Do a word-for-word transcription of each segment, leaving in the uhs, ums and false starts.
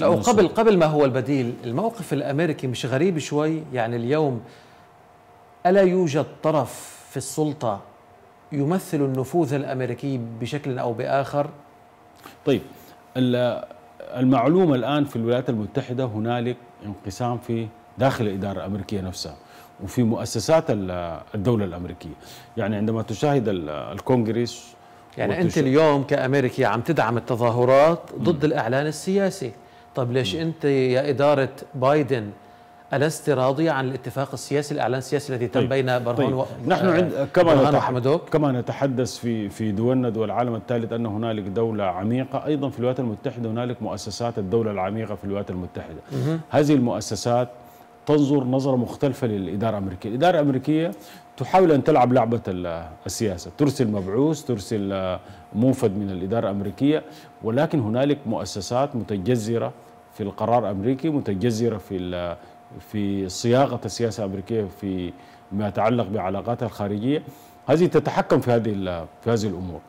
لو قبل قبل ما هو البديل، الموقف الامريكي مش غريب شوي؟ يعني اليوم الا يوجد طرف في السلطه يمثل النفوذ الامريكي بشكل او باخر؟ طيب، المعلومه الان في الولايات المتحده هنالك انقسام في داخل الاداره الامريكيه نفسها وفي مؤسسات الدوله الامريكيه، يعني عندما تشاهد الكونغرس، يعني وتش... انت اليوم كامريكي عم تدعم التظاهرات ضد م. الاعلان السياسي. طب ليش أنت يا إدارة بايدن ألست راضية عن الاتفاق السياسي، الإعلان السياسي الذي تم طيب. بين برهان طيب. و... نحن عند كما, كما نتحدث في في دولنا دول العالم الثالث أن هنالك دولة عميقة، أيضا في الولايات المتحدة هنالك مؤسسات الدولة العميقة في الولايات المتحدة. مه. هذه المؤسسات تنظر نظرة مختلفة للإدارة الأمريكية، الإدارة الأمريكية تحاول أن تلعب لعبة السياسة، ترسل مبعوث، ترسل موفد من الإدارة الأمريكية، ولكن هنالك مؤسسات متجذرة في القرار الأمريكي، متجذرة في في صياغة السياسة الأمريكية في ما يتعلق بعلاقاتها الخارجية، هذه تتحكم في هذه في هذه الأمور.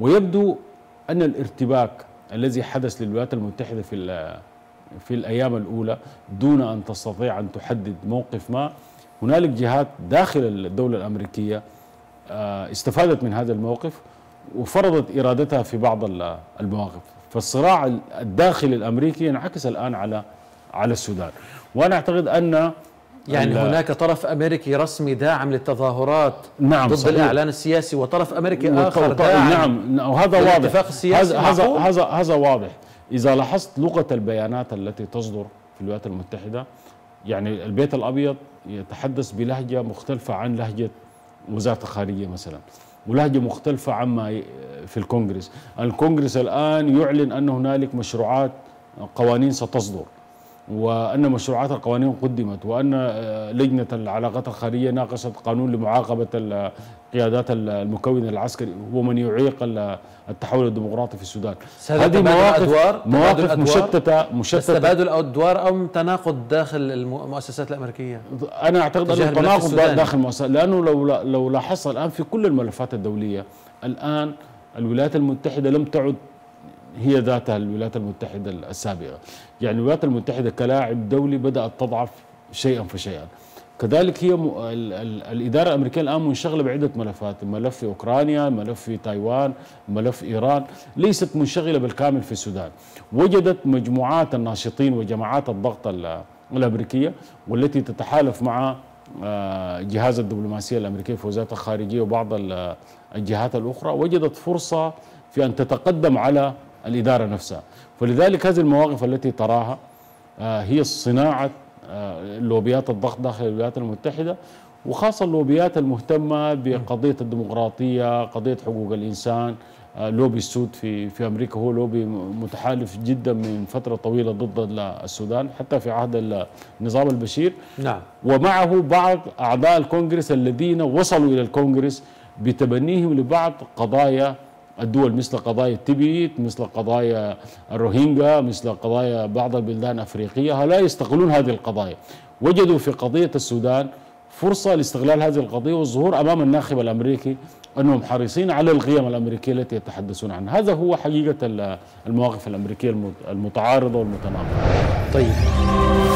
ويبدو أن الارتباك الذي حدث للولايات المتحدة في في الأيام الأولى دون أن تستطيع أن تحدد موقف ما، هنالك جهات داخل الدولة الأمريكية استفادت من هذا الموقف وفرضت إرادتها في بعض المواقف، فالصراع الداخلي الأمريكي ينعكس الآن على على السودان. وأنا أعتقد أن يعني هناك طرف أمريكي رسمي داعم للتظاهرات نعم ضد صحيح. الإعلان السياسي، وطرف أمريكي آخر داعم نعم وهذا واضح، هذا هذا هذا واضح. إذا لاحظت لغة البيانات التي تصدر في الولايات المتحدة، يعني البيت الأبيض يتحدث بلهجة مختلفة عن لهجة وزارة الخارجية مثلا، ولهجة مختلفة عما في الكونغرس. الكونغرس الآن يعلن أن هنالك مشروعات قوانين ستصدر، وأن مشروعات القوانين قدمت، وأن لجنة العلاقات الخارجية ناقشت قانون لمعاقبة قيادات المكون العسكري ومن يعيق التحول الديمقراطي في السودان. هذه مواقف مواقف مشتتة مشتتة تبادل أدوار أو تناقض داخل المؤسسات الأمريكية. أنا أعتقد أنه تناقض داخل المؤسسات، لأنه لو لو لاحظت الآن في كل الملفات الدولية الآن الولايات المتحدة لم تعد هي ذاتها الولايات المتحدة السابقة، يعني الولايات المتحدة كلاعب دولي بدأت تضعف شيئا فشيئا. كذلك هي م... ال... ال... الإدارة الأمريكية الآن منشغلة بعدة ملفات، ملف في أوكرانيا، ملف في تايوان، ملف إيران، ليست منشغلة بالكامل في السودان. وجدت مجموعات الناشطين وجماعات الضغط ال... الأمريكية، والتي تتحالف مع جهاز الدبلوماسية الأمريكية في وزارة الخارجية وبعض الجهات الأخرى، وجدت فرصة في أن تتقدم على الإدارة نفسها. فلذلك هذه المواقف التي تراها هي صناعة لوبيات الضغط داخل الولايات المتحدة، وخاصة اللوبيات المهتمة بقضية الديمقراطية، قضية حقوق الإنسان. لوبي السود في في أمريكا هو لوبي متحالف جدا من فترة طويلة ضد السودان حتى في عهد النظام البشير. نعم. ومعه بعض أعضاء الكونغرس الذين وصلوا إلى الكونغرس بتبنيهم لبعض قضايا الدول، مثل قضايا التبت، مثل قضايا الروهينجا، مثل قضايا بعض البلدان الأفريقية. هؤلاء يستغلون هذه القضايا، وجدوا في قضية السودان فرصة لاستغلال هذه القضية والظهور أمام الناخب الأمريكي أنهم حريصين على القيم الأمريكية التي يتحدثون عنها. هذا هو حقيقة المواقف الأمريكية المتعارضة والمتناقضة. طيب.